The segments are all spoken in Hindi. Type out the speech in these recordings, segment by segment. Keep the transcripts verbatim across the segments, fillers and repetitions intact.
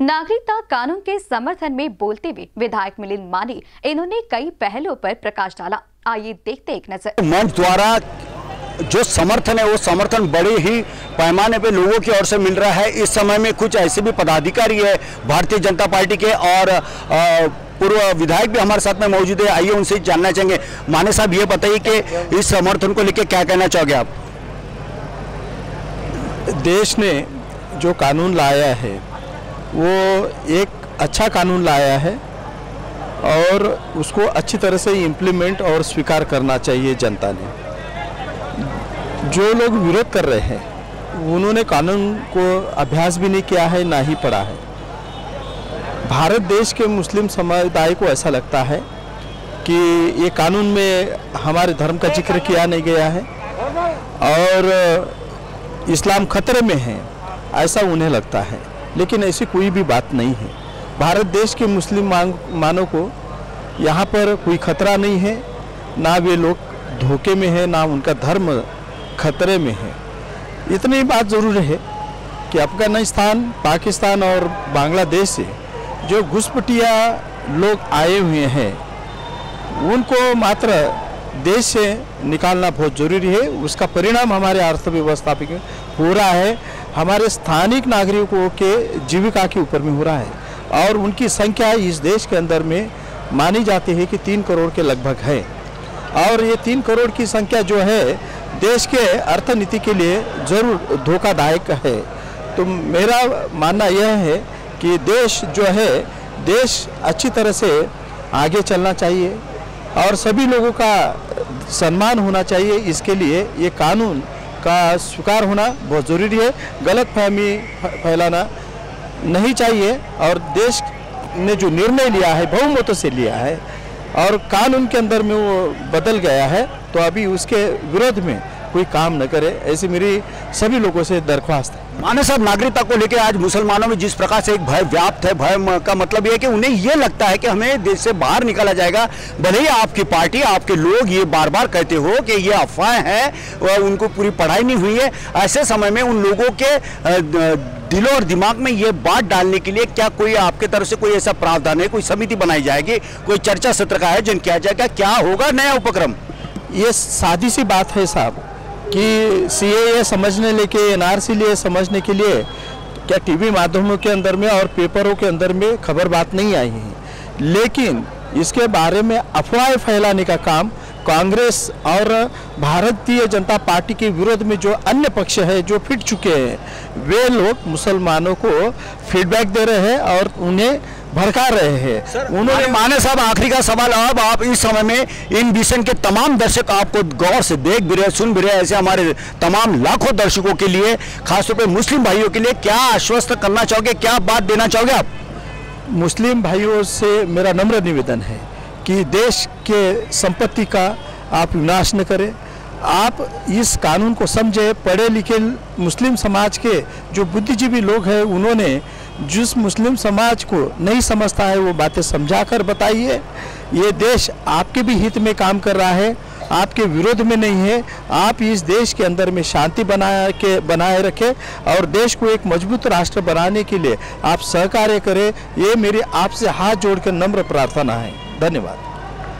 नागरिकता कानून के समर्थन में बोलते हुए विधायक मिलिंद मांडी इन्होंने कई पहलुओं पर प्रकाश डाला। आइए देखते एक नजर। मंच द्वारा जो समर्थन है वो समर्थन बड़े ही पैमाने पे लोगों की ओर से मिल रहा है। इस समय में कुछ ऐसे भी पदाधिकारी है भारतीय जनता पार्टी के और पूर्व विधायक भी हमारे साथ में मौजूद है, आइए उनसे जानना चाहेंगे। माने साहब, ये बताइए कि इस समर्थन को लेकर क्या कहना चाहोगे आप? देश ने जो कानून लाया है वो एक अच्छा कानून लाया है और उसको अच्छी तरह से इम्प्लीमेंट और स्वीकार करना चाहिए जनता ने। जो लोग विरोध कर रहे हैं उन्होंने कानून को अभ्यास भी नहीं किया है, ना ही पढ़ा है। भारत देश के मुस्लिम समुदाय को ऐसा लगता है कि ये कानून में हमारे धर्म का जिक्र किया नहीं गया है और इस्लाम खतरे में है, ऐसा उन्हें लगता है। लेकिन ऐसी कोई भी बात नहीं है। भारत देश के मुस्लिम मानों को यहाँ पर कोई खतरा नहीं है, ना वे लोग धोखे में है, ना उनका धर्म खतरे में है। इतनी बात ज़रूर है कि अफ़ानिस्तान, पाकिस्तान और बांग्लादेश से जो घुसपटिया लोग आए हुए हैं उनको मात्र देश से निकालना बहुत ज़रूरी है। उसका परिणाम हमारे अर्थव्यवस्था पे हो रहा है, हमारे स्थानिक नागरिकों के जीविका के ऊपर में हो रहा है और उनकी संख्या इस देश के अंदर में मानी जाती है कि तीन करोड़ के लगभग है और ये तीन करोड़ की संख्या जो है देश के अर्थनीति के लिए जरूर धोखादायक है। तो मेरा मानना यह है कि देश जो है देश अच्छी तरह से आगे चलना चाहिए और सभी लोगों का सम्मान होना चाहिए। इसके लिए ये कानून का स्वीकार होना बहुत ज़रूरी है। गलत फहमी फैलाना नहीं चाहिए और देश ने जो निर्णय लिया है बहुमतों से लिया है और कानून के अंदर में वो बदल गया है, तो अभी उसके विरोध में कोई काम न करे, ऐसी मेरी सभी लोगों से दरख्वास्त है। माने साहब, नागरिकता को लेकर आज मुसलमानों में जिस प्रकार से एक भय व्याप्त है, भय का मतलब यह है कि उन्हें यह लगता है कि हमें देश से बाहर निकाला जाएगा। भले ही आपकी पार्टी, आपके लोग ये बार बार कहते हो कि ये अफवाह है, उनको पूरी पढ़ाई नहीं हुई है, ऐसे समय में उन लोगों के दिलों और दिमाग में ये बात डालने के लिए क्या कोई आपके तरफ से कोई ऐसा प्रावधान है, कोई समिति बनाई जाएगी, कोई चर्चा सत्र का आयोजन किया जाएगा, क्या होगा नया उपक्रम? ये सादी सी बात है साहब कि सीए समझने लेके एनआरसी लिए समझने के लिए क्या टीवी माध्यमों के अंदर में और पेपरों के अंदर में खबर बात नहीं आई है, लेकिन इसके बारे में अफवाहें फैलाने का काम कांग्रेस और भारतीय जनता पार्टी के विरोध में जो अन्य पक्ष है जो फिट चुके हैं वे लोग मुसलमानों को फीडबैक दे रहे हैं और उन्हें भड़का रहे हैं उन्होंने। माने साहब, आखिरी का सवाल, अब आप इस समय में इनबीसीएन के तमाम दर्शक आपको गौर से देख भी रहे, सुन भी रहे, ऐसे हमारे तमाम लाखों दर्शकों के लिए, खासतौर पर मुस्लिम भाइयों के लिए क्या आश्वस्त करना चाहोगे, क्या बात देना चाहोगे आप? मुस्लिम भाइयों से मेरा नम्र निवेदन है कि देश के संपत्ति का आप विनाश न करें। आप इस कानून को समझे। पढ़े लिखे मुस्लिम समाज के जो बुद्धिजीवी लोग हैं उन्होंने जिस मुस्लिम समाज को नहीं समझता है वो बातें समझाकर बताइए। ये देश आपके भी हित में काम कर रहा है, आपके विरोध में नहीं है। आप इस देश के अंदर में शांति बनाए के बनाए रखें और देश को एक मजबूत राष्ट्र बनाने के लिए आप सहकार्य करें, ये मेरी आपसे हाथ जोड़कर नम्र प्रार्थना है। धन्यवाद।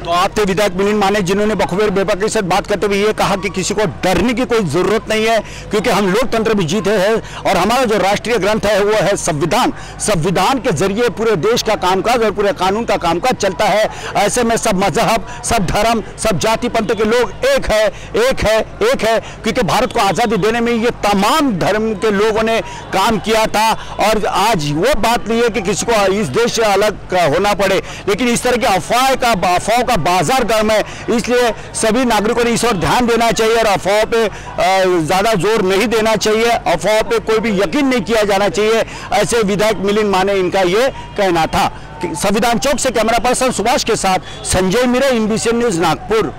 तो आप थे विधायक मिलिंद मांडी जिन्होंने बखूबी बेबाकी के साथ बात करते हुए ये कहा कि किसी को डरने की कोई जरूरत नहीं है क्योंकि हम लोकतंत्र भी जीते हैं और हमारा जो राष्ट्रीय ग्रंथ है वो है संविधान। संविधान के जरिए पूरे देश का कामकाज और पूरे कानून का कामकाज चलता है। ऐसे में सब मजहब, सब धर्म, सब जाति पंथ के लोग एक है, एक है, एक है, क्योंकि भारत को आज़ादी देने में ये तमाम धर्म के लोगों ने काम किया था और आज वो बात नहीं है कि किसी को इस देश से अलग होना पड़े। लेकिन इस तरह की अफवाह का अफवाह का बाजार गर्म है, इसलिए सभी नागरिकों ने इस ओर ध्यान देना चाहिए और अफवाह पे ज्यादा जोर नहीं देना चाहिए, अफवाह पे कोई भी यकीन नहीं किया जाना चाहिए, ऐसे विधायक मिलिंद मांडी इनका ये कहना था। संविधान चौक से कैमरा पर्सन सुभाष के साथ Sanjay Mira, I N B C N news, Nagpur.